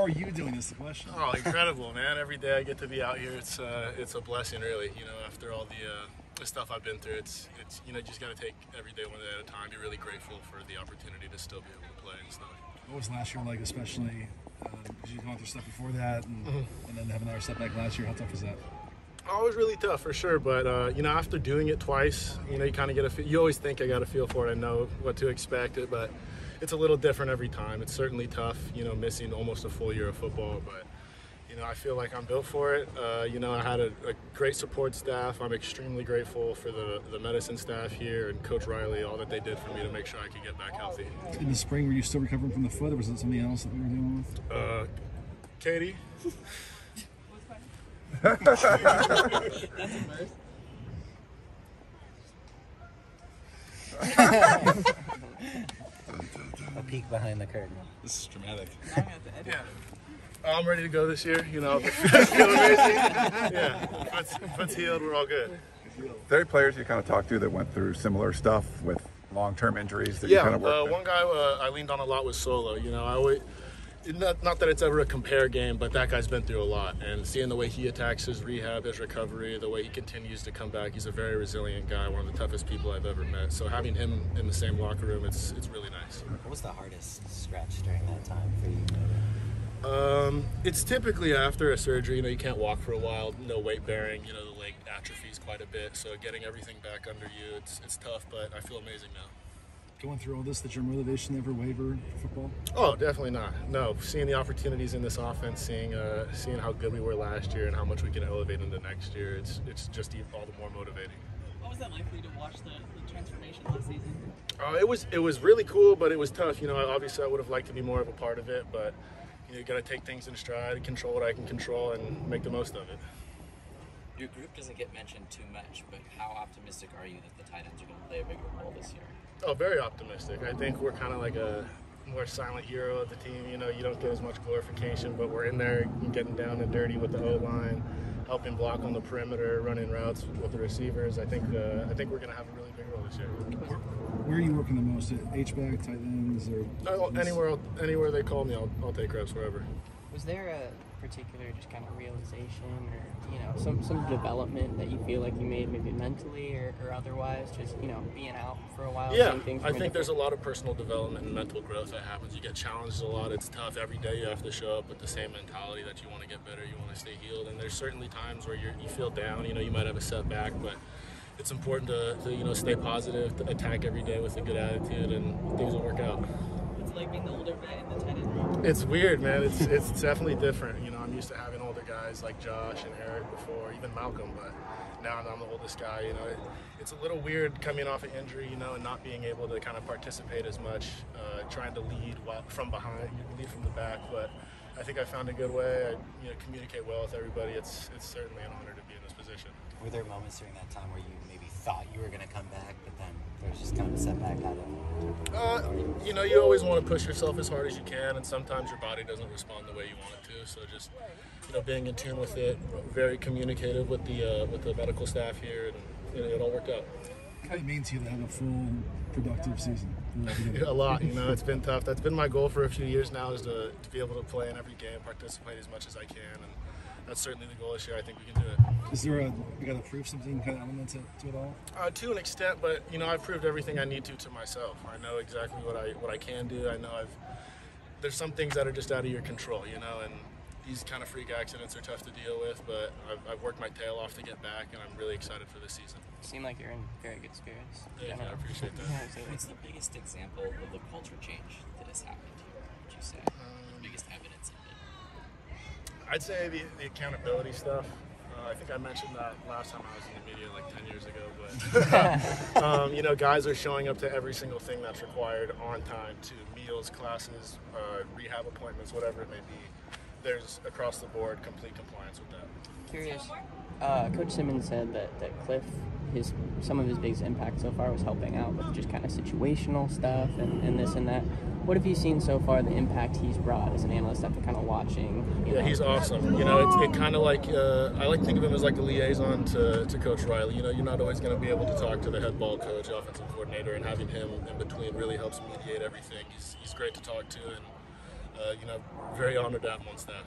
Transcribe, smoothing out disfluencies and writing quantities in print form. How are you doing is the question. Oh, incredible, man. Every day I get to be out here. It's a blessing, really. You know, after all the stuff I've been through, it's you know, just got to take every day one day at a time. Be really grateful for the opportunity to still be able to play and stuff. What was last year like, especially because you've gone through stuff before that and then having another setback last year? How tough was that? Oh, it was really tough for sure, but you know, after doing it twice, you know, you kind of get you always think I got a feel for it. I know what to expect it, but it's a little different every time. It's certainly tough, you know, missing almost a full year of football, but you know, I feel like I'm built for it. You know, I had a great support staff. I'm extremely grateful for the medicine staff here and Coach Riley, all that they did for me to make sure I could get back healthy. In the spring, were you still recovering from the foot, or was it something else that we were dealing with? Katie? That's a first. A peek behind the curtain. This is dramatic. Yeah. I'm ready to go this year, you know. It's amazing. Yeah. Foot's healed, we're all good. There are players you kind of talked to that went through similar stuff with long-term injuries that you kind of worked with. One guy I leaned on a lot was Solo. You know, I always not that it's ever a compare game, but that guy's been through a lot, and seeing the way he attacks his rehab, his recovery, the way he continues to come back, he's a very resilient guy, one of the toughest people I've ever met. So having him in the same locker room, it's really nice. What was the hardest stretch during that time for you? It's typically after a surgery, you know, you can't walk for a while, no weight bearing, you know, the leg atrophies quite a bit, so getting everything back under you, it's tough, but I feel amazing now. Going through all this, did your motivation ever waver for football? Oh, definitely not. No, seeing the opportunities in this offense, seeing how good we were last year and how much we can elevate into next year, it's just all the more motivating. What was that like for you to watch the transformation last season? It was really cool, but it was tough. You know, obviously I would have liked to be more of a part of it, but you know, you got to take things in stride, control what I can control, and make the most of it. Your group doesn't get mentioned too much, but how optimistic are you that the tight ends are going to play a bigger role this year? Oh, very optimistic. I think we're kind of like a more silent hero of the team. You know, you don't get as much glorification, but we're in there getting down and dirty with the O-line, helping block on the perimeter, running routes with the receivers. I think we're going to have a really big role this year. Where are you working the most? H-back, tight ends, or anywhere they call me, I'll take reps wherever. Was there a particular just kind of realization or, you know, some development that you feel like you made maybe mentally or otherwise, just, you know, being out for a while? Yeah, I think there's a lot of personal development and mental growth that happens. You get challenged a lot. It's tough. Every day you have to show up with the same mentality that you want to get better, you want to stay healed. And there's certainly times where you feel down, you know, you might have a setback, but it's important to you know, stay positive, to attack every day with a good attitude, and things will work out. Like being the older guy in the tight end room? It's weird, man. It's definitely different. You know, I'm used to having older guys like Josh and Eric before, even Malcolm, but now I'm the oldest guy. You know, it's a little weird coming off an injury, you know, and not being able to kind of participate as much, trying to lead from behind, lead from the back. But I think I found a good way. I you know, communicate well with everybody. It's certainly an honor to be in this position. Were there moments during that time where you maybe thought you were going to come back, but then there was just kind of a setback out of you know, you always want to push yourself as hard as you can, and sometimes your body doesn't respond the way you want it to. So just, you know, being in tune with it, very communicative with the medical staff here, and you know, it all worked out. What does it mean to you to have a full, productive season? A lot, you know. It's been tough. That's been my goal for a few years now, is to be able to play in every game, participate as much as I can, and that's certainly the goal this year. I think we can do it. Is there you got to prove something kind of element to it all? To an extent, but you know, I've proved everything I need to myself. I know exactly what I can do. I know there's some things that are just out of your control, you know, and these kind of freak accidents are tough to deal with, but I've worked my tail off to get back, and I'm really excited for this season. You seem like you're in very good spirits. Yeah, I appreciate that. What's the biggest example of the culture change that has happened here, would you say? The biggest evidence of it? I'd say the accountability stuff. I think I mentioned that last time I was in the media, like 10 years ago, but you know, guys are showing up to every single thing that's required on time, to meals, classes, rehab appointments, whatever it may be. There's, across the board, complete compliance with that. Curious, Coach Simmons said that Cliff, some of his biggest impact so far was helping out with just kind of situational stuff and this and that. What have you seen so far, the impact he's brought as an analyst after kind of watching? Yeah, he's awesome. You know, it kind of like, I like to think of him as like a liaison to Coach Riley. You know, you're not always going to be able to talk to the head ball coach, offensive coordinator, and having him in between really helps mediate everything. He's great to talk to, and very honored to have him on staff.